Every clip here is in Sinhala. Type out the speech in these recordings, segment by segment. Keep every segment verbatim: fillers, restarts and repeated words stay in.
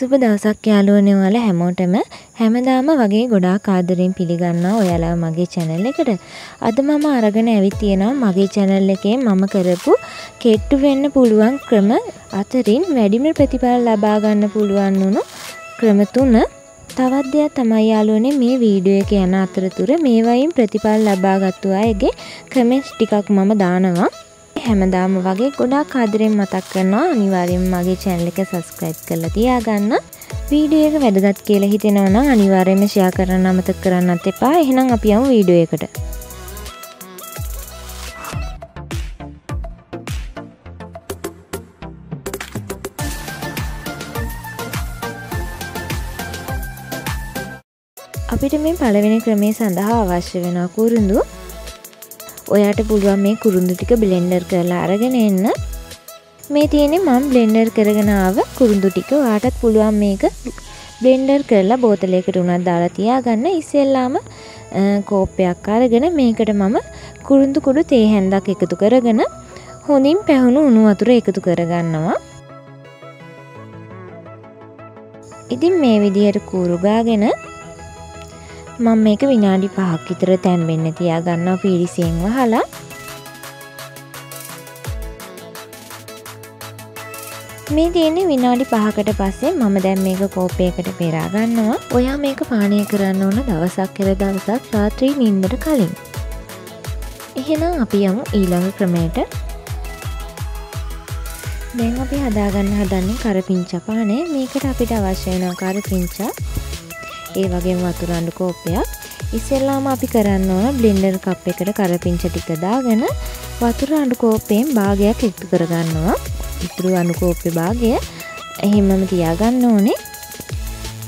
සුබ දවසක් යාළුවනේ ඔයාලා හැමෝටම හැමදාම වගේ ගොඩාක් ආදරෙන් පිළිගන්නවා ඔයාලා මගේ channel එකට. අද මම අරගෙන ඇවිත් තියෙනවා මගේ channel එකේ මම කරපු කෙට්ටු වෙන්න පුළුවන් ක්‍රම අතරින් වැඩිම ප්‍රතිඵල ලබා ගන්න පුළුවන් වුණු ක්‍රම තුන. තවත් දෙයක් තමයි යාළුවනේ මේ වීඩියෝ එක යන අතරතුර මේ වයින් ප්‍රතිඵල ලබාගත්තු අයගේ කමෙන්ට්ස් ටිකක් මම දානවා. හැමදාම වගේ ගොඩාක් ආදරෙන් මතක් කරනවා අනිවාර්යයෙන්ම මගේ channel එක subscribe කරලා තියාගන්න. වීඩියෝ එක වැදගත් කියලා හිතෙනවා නම් අනිවාර්යයෙන්ම share කරන්න අමතක කරන්නත් එපා. එහෙනම් අපි යමු වීඩියෝ එකට. අපිට මේ පළවෙනි ක්‍රමයේ සඳහා අවශ්‍ය වෙන කුරුඳු ඔයාට පුළුවන් මේ කුරුඳු ටික බ්ලෙන්ඩර් කරලා අරගෙන එන්න. මේ තියෙන්නේ මම බ්ලෙන්ඩර් කරගෙන ආව කුරුඳු ටික. ඔයාටත් පුළුවන් මේක බ්ලෙන්ඩර් කරලා බෝතලයකට උනත් දාලා තියාගන්න. ඉස්සෙල්ලාම කෝපයක් අරගෙන මේකට මම කුරුඳු කුඩු තේ හැන්දක් එකතු කරගෙන හොඳින් පැහුණු උණු වතුර එකතු කරගන්නවා. ඉතින් මේ විදිහට කූරු ගාගෙන මම මේක විනාඩි පහක් විතර තැම්බෙන්න තියාගන්නවා පීරිසියෙන් වහලා. මේ තියෙන්නේ විනාඩි පහකට පස්සේ මම දැන් මේක කෝපයකට පෙරා ගන්නවා. ඔයා මේක පානය කරන්න ඕන දවසක් කියලා දවසක් රාත්‍රී නිින්දට කලින්. එහෙනම් අපි යමු ඊළඟ ක්‍රමයට. දැන් අපි හදාගන්න හදන්නේ කරපිංචා පානය. මේකට අපිට අවශ්‍ය වෙනවා කරපිංචා ඒ වගේම වතුර අඬු කෝපයක්. ඉස්සෙල්ලාම අපි කරන්න ඕන බ්ලෙන්ඩර් කප් එකකට කරපිංච ටික දාගෙන වතුර අඬු කෝපයෙන් භාගයක් එකතු කරගන්නවා. ඉතුරු අඬු කෝපේ භාගය එහෙමම තියාගන්න ඕනේ.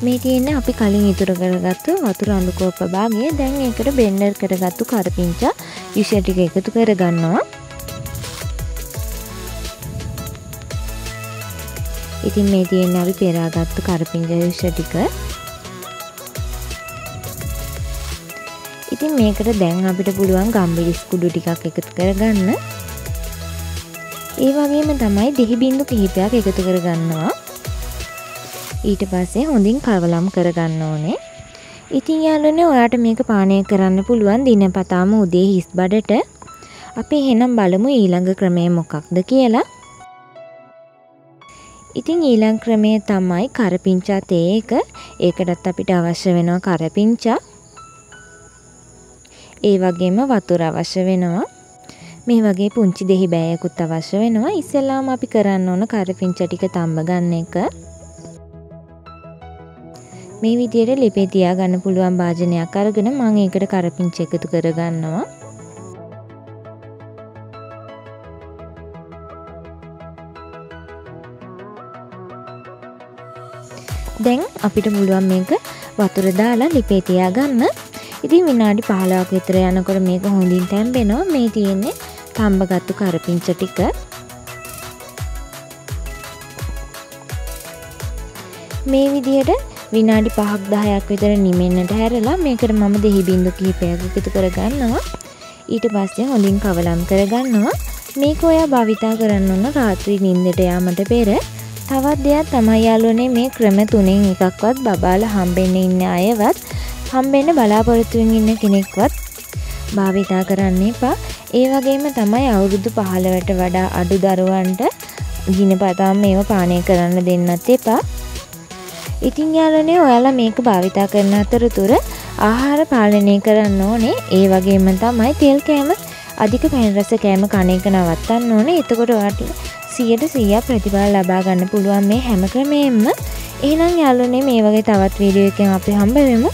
මේ තියෙන්නේ අපි කලින් ඉතුරු කරගත්තු වතුර අඬු කෝප භාගය. දැන් ඒකට බ්ලෙන්ඩර් කරගත්තු කරපිංච යුෂ ටික එකතු කරගන්නවා. ඉතින් මේ තියෙන්නේ අපි පෙරාගත්තු කරපිංච යුෂ ටික. ඉතින් මේකට දැන් අපිට පුළුවන් ගම්බිරිස් කුඩු ටිකක් එකතු කරගන්න. ඒ වගේම තමයි දෙහි බින්දු කිහිපයක් එකතු කරගන්නවා. ඊට පස්සේ හොඳින් කලවම් කරගන්න ඕනේ. ඉතින් යාළුවනේ ඔයාට මේක පානය කරන්න පුළුවන් දිනපතාම උදේ හිස් බඩට. අපි එහෙනම් බලමු ඊළඟ ක්‍රමය මොකක්ද කියලා. ඉතින් ඊළඟ ක්‍රමය තමයි කරපිංචා තේ එක. ඒකටත් අපිට අවශ්‍ය වෙනවා කරපිංචා ඒ වගේම වතුර අවශ්‍ය වෙනවා. මේ වගේ පුංචි දෙහි බෑයකුත් අවශ්‍ය වෙනවා. ඉස්සෙල්ලාම අපි කරන්න ඕන කරපිංච ටික තඹ ගන්න එක. මේ විදියට ලිපේ තියා ගන්න පුළුවන් භාජනයක් අරගෙන මම ඒකට කරපිංච එකතු කරගන්නවා. දැන් අපිට පුළුවන් මේක වතුර දාලා ලිපේ තියා ගන්න. ඉතින් විනාඩි පහළොවක් විතර යනකොට මේක හොඳින් තැම්බෙනවා. මේ තියෙන්නේ තඹගත්තු කරපිංච ටික. මේ විදිහට විනාඩි පහක් දහයක් විතර නිමෙන්නට හැරලා මේකට මම දෙහි බින්දු කිහිපයක් එකතු කරගන්නවා. ඊට පස්සේ හොඳින් කවලම් කරගන්නවා. මේක ඔයා භාවිතා කරන්න ඕන රාත්‍රී නිින්දට යාමට පෙර. තවත් දෙයක් තමයි යාළුවනේ මේ ක්‍රම තුනෙන් එකක්වත් බබාලා හම්බෙන්නේ ඉන්න අයවත් හම්බෙන්න බලාපොරොත්තු වෙමින් ඉන්න කෙනෙක්වත් භාවිතා කරන්න එපා. ඒ වගේම තමයි අවුරුදු පහළොවට වඩා අඩු දරුවන්ට දිනපතාම මේව පානය කරන්න දෙන්නත් එපා. ඉතින් යාළුවනේ ඔයාලා මේක භාවිතා කරන අතරතුර ආහාර පාලනය කරන්න ඕනේ. ඒ වගේම තමයි තෙල් කෑම අධික පැන් රස කෑම කන එක නවත්තන්න ඕනේ. එතකොට ඔයාට සීයට සීයක් ප්‍රතිඵල ලබා ගන්න පුළුවන් මේ හැම ක්‍රමයෙන්ම. එහෙනම් යාළුවනේ මේ වගේ තවත් වීඩියෝ එකකින් අපි හම්බ වෙමු.